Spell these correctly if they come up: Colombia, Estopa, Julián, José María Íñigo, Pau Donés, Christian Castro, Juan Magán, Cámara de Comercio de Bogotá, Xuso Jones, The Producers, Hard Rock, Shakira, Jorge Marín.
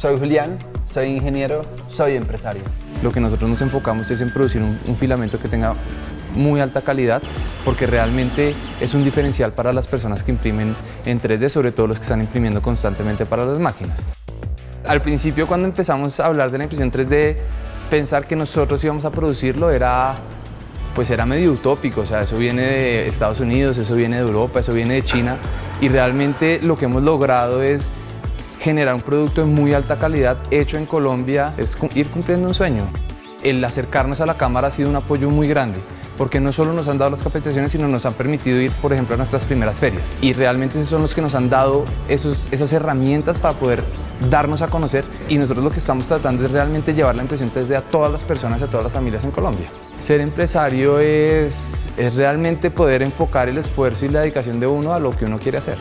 Soy Julián, soy ingeniero, soy empresario. Lo que nosotros nos enfocamos es en producir un filamento que tenga muy alta calidad, porque realmente es un diferencial para las personas que imprimen en 3D, sobre todo los que están imprimiendo constantemente para las máquinas. Al principio, cuando empezamos a hablar de la impresión 3D, pensar que nosotros íbamos a producirlo era medio utópico. O sea, eso viene de Estados Unidos, eso viene de Europa, eso viene de China, y realmente lo que hemos logrado es generar un producto de muy alta calidad hecho en Colombia. Es ir cumpliendo un sueño. El acercarnos a la cámara ha sido un apoyo muy grande, porque no solo nos han dado las capacitaciones, sino nos han permitido ir, por ejemplo, a nuestras primeras ferias. Y realmente esos son los que nos han dado esas herramientas para poder darnos a conocer, y nosotros lo que estamos tratando es realmente llevar la impresión 3D a todas las personas, a todas las familias en Colombia. Ser empresario es realmente poder enfocar el esfuerzo y la dedicación de uno a lo que uno quiere hacer.